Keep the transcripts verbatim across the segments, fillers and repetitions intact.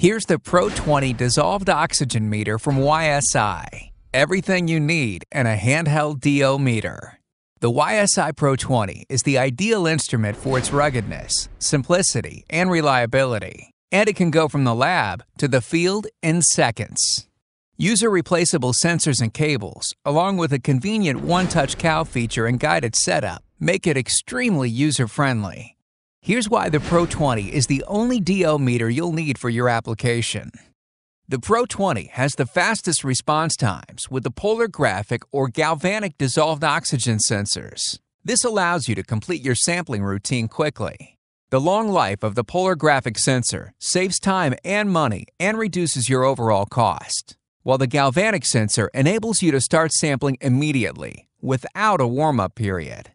Here's the Pro twenty dissolved oxygen meter from Y S I. Everything you need in a handheld D O meter. The Y S I Pro twenty is the ideal instrument for its ruggedness, simplicity, and reliability, and it can go from the lab to the field in seconds. User-replaceable sensors and cables, along with a convenient one-touch cowl feature and guided setup, make it extremely user-friendly. Here's why the Pro twenty is the only D O meter you'll need for your application. The Pro twenty has the fastest response times with the polargraphic or galvanic dissolved oxygen sensors. This allows you to complete your sampling routine quickly. The long life of the polargraphic sensor saves time and money and reduces your overall cost, while the galvanic sensor enables you to start sampling immediately without a warm-up period.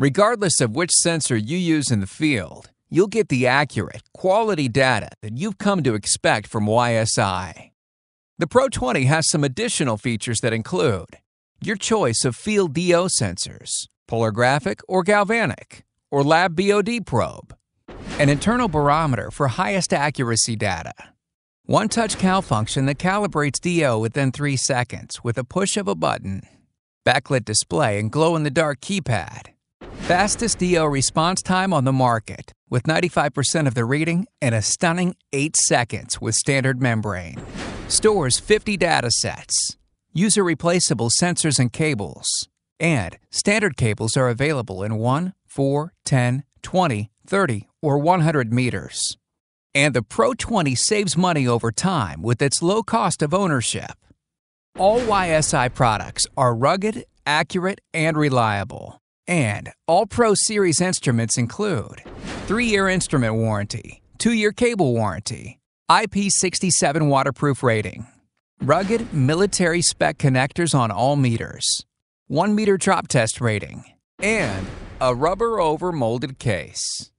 Regardless of which sensor you use in the field, you'll get the accurate, quality data that you've come to expect from Y S I. The Pro twenty has some additional features that include your choice of field D O sensors, polargraphic or galvanic, or lab B O D probe, an internal barometer for highest accuracy data, one-touch cowl function that calibrates D O within three seconds with a push of a button, backlit display and glow-in-the-dark keypad, fastest D O response time on the market, with ninety-five percent of the reading in a stunning eight seconds with standard membrane. Stores fifty data sets, user-replaceable sensors and cables, and standard cables are available in one, four, ten, twenty, thirty, or one hundred meters. And the Pro twenty saves money over time with its low cost of ownership. All Y S I products are rugged, accurate, and reliable. And all Pro Series instruments include three year instrument warranty, two year cable warranty, I P sixty-seven waterproof rating, rugged military spec connectors on all meters, one meter drop test rating, and a rubber over molded case.